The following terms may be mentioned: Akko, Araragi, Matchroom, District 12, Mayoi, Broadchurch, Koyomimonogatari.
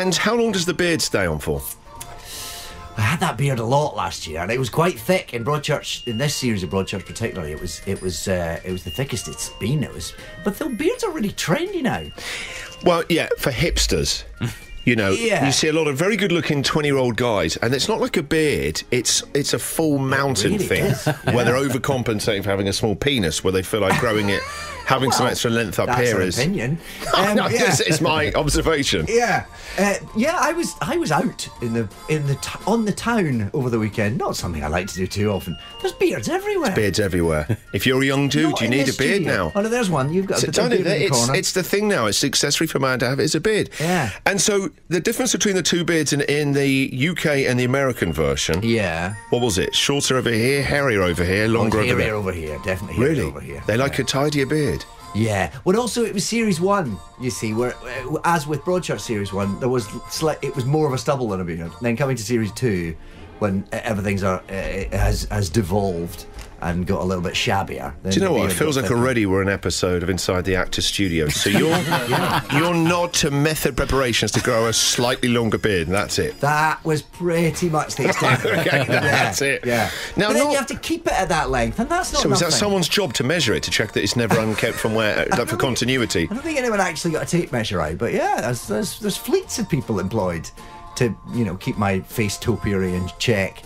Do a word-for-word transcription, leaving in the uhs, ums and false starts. And how long does the beard stay on for? I had that beard a lot last year, and it was quite thick in Broadchurch. In this series of Broadchurch, particularly, it was it was uh, it was the thickest it's been. It was, but the beards are really trendy now. Well, yeah, for hipsters, you know, yeah. You see a lot of very good-looking twenty-year-old guys, and it's not like a beard; it's it's a full mountain really thing is. Where yeah. They're overcompensating for having a small penis, where they feel like growing it, having well, some extra length up that's here an is. Opinion. Um, no, yeah. It's, it's my observation. Yeah, uh, yeah. I was I was out in the in the t on the town over the weekend. Not something I like to do too often. There's beards everywhere. There's beards everywhere. If you're a young dude, you need a beard studio. Now. Oh no, there's one. You've got so, a don't beard it, in the it's, corner. It's the thing now. It's the accessory for man to have. It's a beard. Yeah. And so the difference between the two beards in, in the U K and the American version. Yeah. What was it? Shorter over here, hairier over here, longer oh, over there. Over here, definitely. Hairier really? Over here. They like yeah. a tidier beard. Yeah. Well, also it was series one, you see, where as with Broadchurch series one, there was it was more of a stubble than a beard. And then coming to series two, when everything's are uh, has has devolved and got a little bit shabbier. Do you know what? It feels like already we're an episode of Inside the Actor's Studio. So your yeah. your nod to method preparations to grow a slightly longer beard, and that's it. That was pretty much the extent. Okay, that's yeah. it. Yeah. Now but then you have to keep it at that length, and that's not. So nothing. Is that someone's job to measure it to check that it's never unkept from where like for continuity? I don't think anyone actually got a tape measure out, but yeah, there's, there's there's fleets of people employed to you know keep my face topiary in check.